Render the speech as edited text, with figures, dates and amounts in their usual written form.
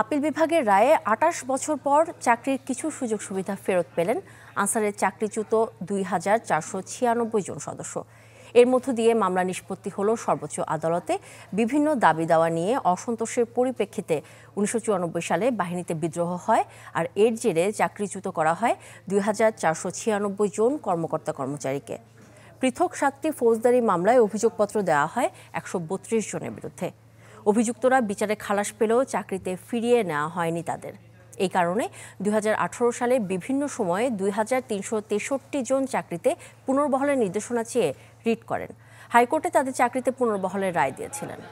Appeal বিভাগের রায়ে ২৮ বছর পর চাকরির কিছু সুযোগ সুবিধা ফেরত পেলেন আনসারের চাকরিচ্যুত ২,৪৯৬ জন সদস্য। এর মধ্য দিয়ে মামলা নিষ্পত্তি হলো সর্বোচ্চ আদালতে। বিভিন্ন দাবি দাওয়া নিয়ে অসন্তোষের পরিপ্রেক্ষিতে ১৯৯৪ সালে বাহিনীতে বিদ্রোহ হয়, আর এর জেরে চাকরিচ্যুত করা হয় ২,৪৯৬ জন কর্মকর্তা কর্মচারীকে। পৃথক ৭টি ফৌজদারি মামলায় অভিযোগপত্র দেওয়া হয় ১৩২ জনের বিরুদ্ধে। অভিযুক্তরা বিচারে খালাস পেলেও চাকরিতে ফিরিয়ে নেওয়া হয়নি তাদের। এই কারণে ২০১৮ সালে বিভিন্ন সময়ে ২,৩৬৩ জন চাকরিতে পুনর্বহলের নির্দেশনা চেয়ে রিট করেন। হাইকোর্টে তাদের চাকরিতে পুনর্বহলের রায় দিয়েছিলেন।